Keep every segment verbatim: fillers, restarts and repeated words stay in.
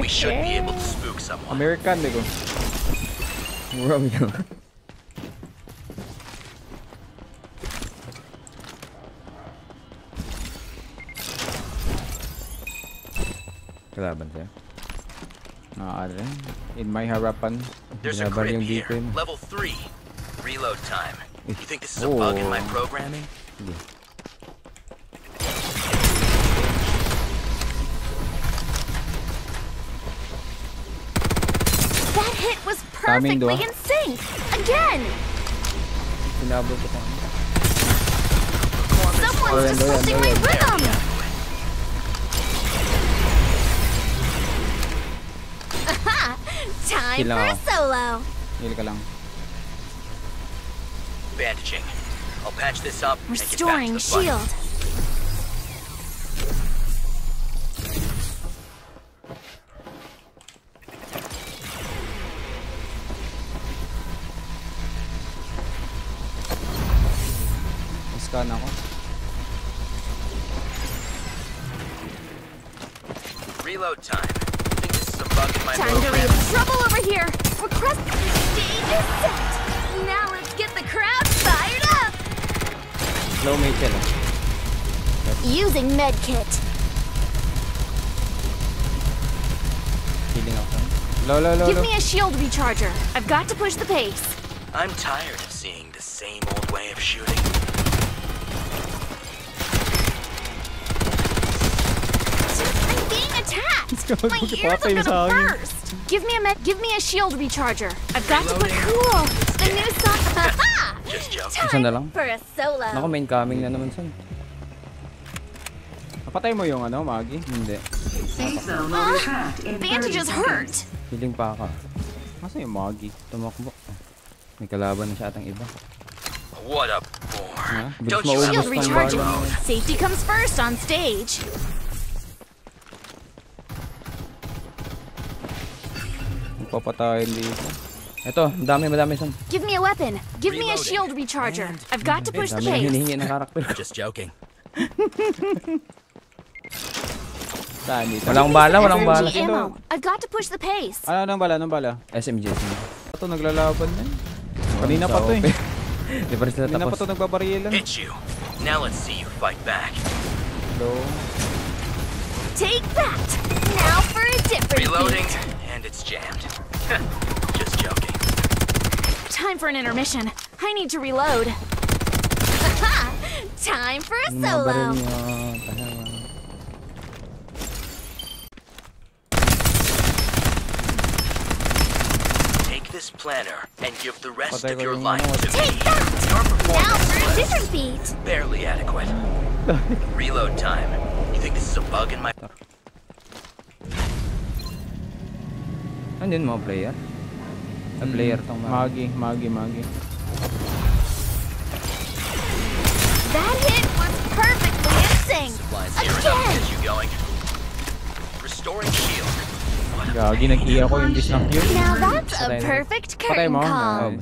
We should be able to spook someone. American, they go. Where are we going? Kalaban siya. Ah, are. In my harapan. There's a crit here. Level three. Reload time. You think this is a oh. bug in my programming? Yeah. It was perfectly in sync again. Someone's disrupting my rhythm. Aha! Time for a solo. Bandaging. I'll patch this up. Restoring shield. Ako. Reload time. I think this is a bug in my time program. To read trouble over here. Request stage is set. Now let's get the crowd fired up. Slow me killer. Using medkit. Healing up. Low, low, low. Give me a shield recharger. I've got to push the pace. I'm tired of seeing the same old way of shooting. My ears are gonna burst. Give me a give me a shield recharger. I've got Reloading. To put cool. The new song. Ha Just joking. For a solo. Nako main coming na naman san. Napatay mo yung ano, Maggie? Hindi. Uh, bandages hurt. Hiling pa ka. Masaya yung Maggie. Tumakbo. May kalaban na siya atang iba. What up, boy? Don't you shield recharging? Safety comes first on stage. Papatayin dito. Ito, dami, madami san. Give me a weapon. Give Reloading. Me a shield recharger. I've got to push the pace. Just joking. Walang bala, walang bala. I've got to push the pace. Ano nang bala, nang bala? S M G. Ito naglalaban na. Kanina pa 'to eh. Di pa rin sila tapos. Kanina pa 'to nagbabaril. Now let's see you fight back. Hello. Take that. Now for a different Reloading. Beat. And it's jammed. Just joking. Time for an intermission. I need to reload. Time for a solo. Take this planner and give the rest of your life to me. Take that! Your performance now for a different beat. Barely adequate. Reload time. You think this is a bug in my... Andin mo player. A player tong Maggie, Maggie, Maggie. That hit was perfectly in sync. Again. You going? Restoring shield. Gagi nag-iya ko yung dish ng Q. Now that's a perfect curtain call.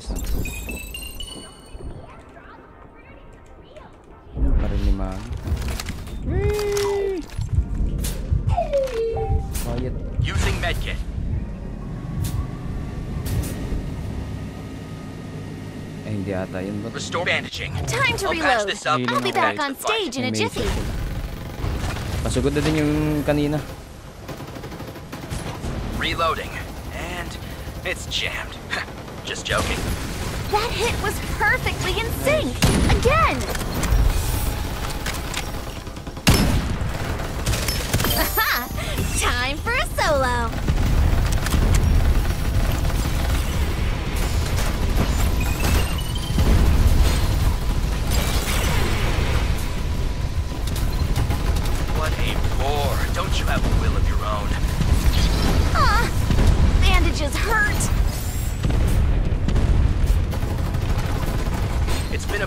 Para ni Maggie. Quiet. Using medkit. Restore bandaging. Time to reload. I'll be back on stage in a jiffy. Pasugod na din yung kanina. Reloading. And it's jammed. Just joking. That hit was perfectly in sync. Again. Aha! Time for a solo.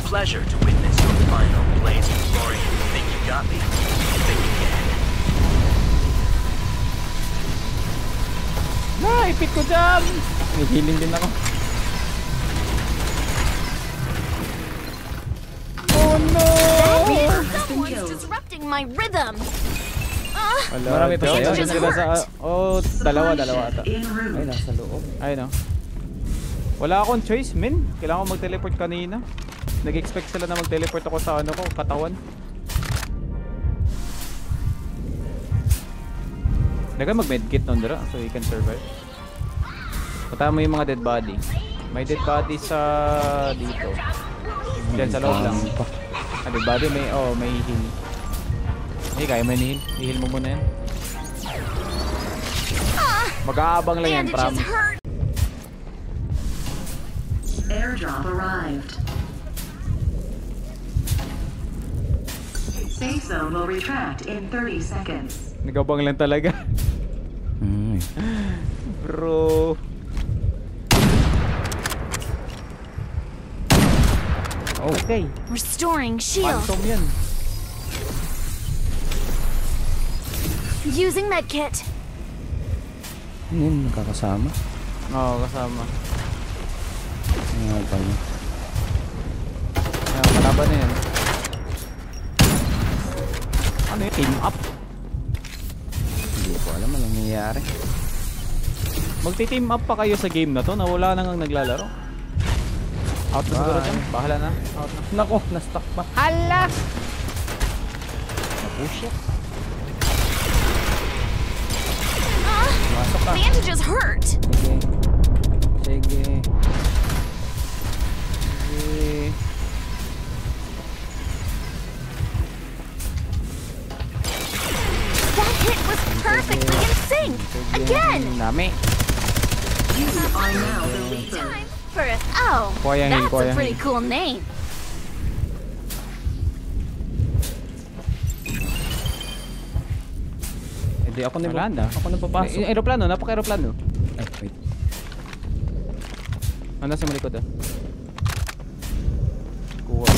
pleasure to witness your final blaze of glory. Think you got me? Think you can. Naipit ko dyan! Nag-healing din ako. Oh no! Someone's disrupting my rhythm! Marami pa sa'yo. Oh, dalawa, dalawa ata. Ay, nasa loob. Ay, no. Wala akong choice, men. Kailangan ko mag-teleport kanina. Nag-expect sila na mag-teleport ako sa ano ko, katawan. Naga mag-medkit nun dira, so he can survive. Patahan mo yung mga dead body. May dead body sa dito. Diyan sa loob lang. Ah, dead body may, oh, may heal. Hindi kaya may heal. I-heal mo muna yan. Mag-aabang lang yan, promise. Airdrop arrived. Safe zone will retract in thirty seconds. Nagabang lang talaga. Mm. Bro. Oh. Okay. Restoring shield. Using med kit. Hindi nakakasama. Oo, kasama. Ano ba 'yan? Ah, kalaban niyan. Ano yung team up? Hindi ko alam ang nangyayari. Magti-team up pa kayo sa game na to na wala nang naglalaro. Out na siguro dyan. Bahala na. Out na. Nako, na-stuck pa. Hala! Napush it. Masok ka. Bandages hurt! Sige. Sige. Sige. It was perfectly in sync! Again! You are now the leader. Time for a... Oh, that's a pretty cool name. Hindi, ako na Holanda. Ako na papasok. Aeroplano, napaka-aeroplano. Ay, wait. Ano sa malikod ah? Kuha.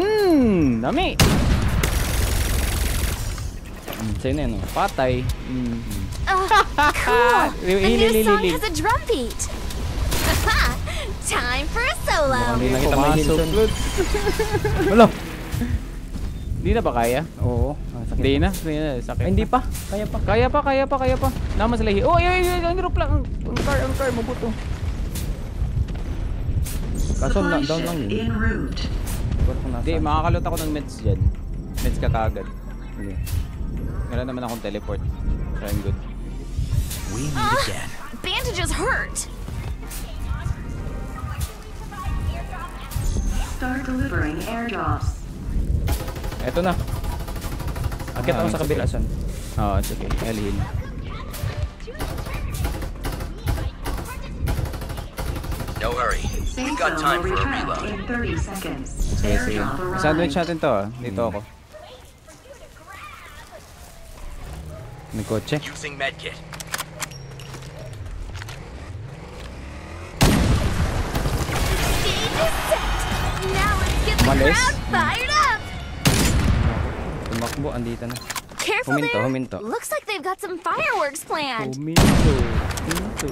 Mmm! Dami! Sa'yo na yun, no? Patay. Mm. Oh, cool! The new song has a drum beat! Haha! Time for a solo! Hindi na kita mahinsot. Wala! Hindi na ba kaya? Oo. Hindi na. Hindi pa. Kaya pa. Kaya pa, kaya pa, kaya pa. Naman sila hi... Oh, ay, ay, ay! Ang rope lang! Ang car, ang car! Mabuto. Kaso, down lang yun. Hindi, makakalot ako ng meds dyan. Meds ka kaagad. Hindi. Meron naman akong teleport. So I'm good. We need again. Bandages hurt! Start delivering airdrops. Eto na. Akit ako sa kabila. Oo, it's okay. Elhin. No hurry. We've got time for a reload. Sige, sige. Sandwich natin to ah. Dito ako. May kotse. Using medkit. Malis. Tumakbo, andito na. Huminto, huminto. Looks like they've got some fireworks planned. Huminto, huminto.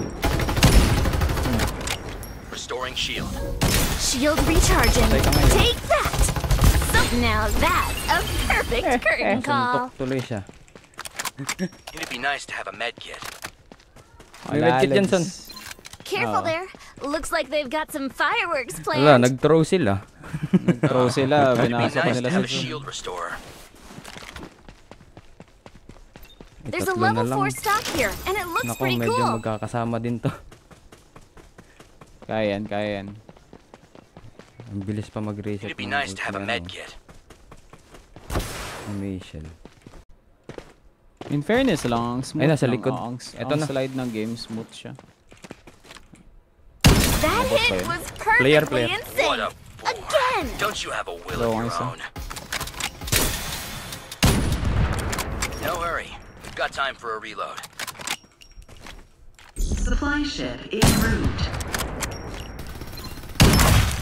Restoring shield. Shield recharging. Take that! Now that's a perfect curtain call. Suntok tuloy siya. It'd be nice to have a med kit. May med kit dyan, son. Careful there. Looks like they've got some fireworks planned. Wala, nag-throw sila. Nag-throw sila. Binasa pa nila sa shield restorer. There's a level four stock here and it looks pretty cool. Naku, medyo magkakasama din to. Kaya yan, kaya yan. Ang bilis pa mag-reset. It'd be nice to have a med kit. Amazing. In fairness lang, smooth. Ay, nasa likod. Ang, ang, ang slide ng game, smooth siya. That hit was perfectly player, player. Insane! Again! Don't you have a will of your own? No hurry. We've got time for a reload. Supply ship en route.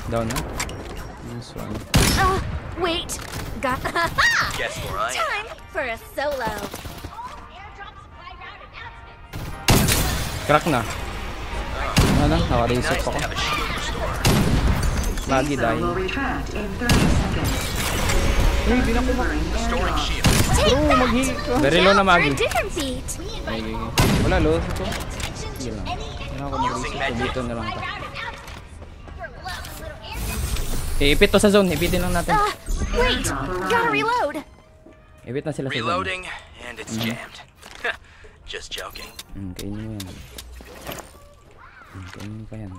Down na. Nice one. Uh, wait. Got. Guess where I am. Time for a solo. Crack na. Ano na? Nakareset ako. Lagi dahil. Uy, di na kumain. Oh, mag-hit. Very low na magi. Wala, low ito. Hindi lang. Ano ako mag-reset. Dito na lang ito. Ipit to sa zone, ipitin lang natin. Uh, wait, gotta reload. Ipit na sila sa zone. Reloading and it's jammed. Just joking. Hmm, kainin mo yan. Hmm, kainin mo pa yan.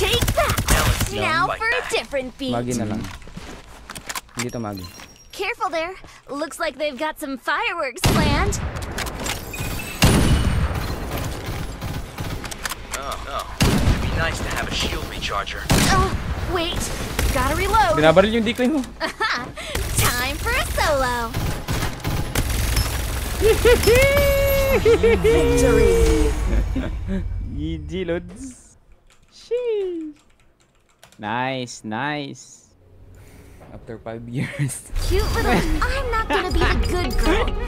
Take that! Now for a different beat. Magi na lang. Hindi to magi. Careful there. Looks like they've got some fireworks planned. Oh, it'd be nice to have a shield recharger. Oh, wait. Gotta reload. Binabaril yung decoy mo. Aha! Time for a solo. Victory! G G, Lods. Sheesh. Nice, nice. After five years. Cute little... I'm not gonna be the good girl.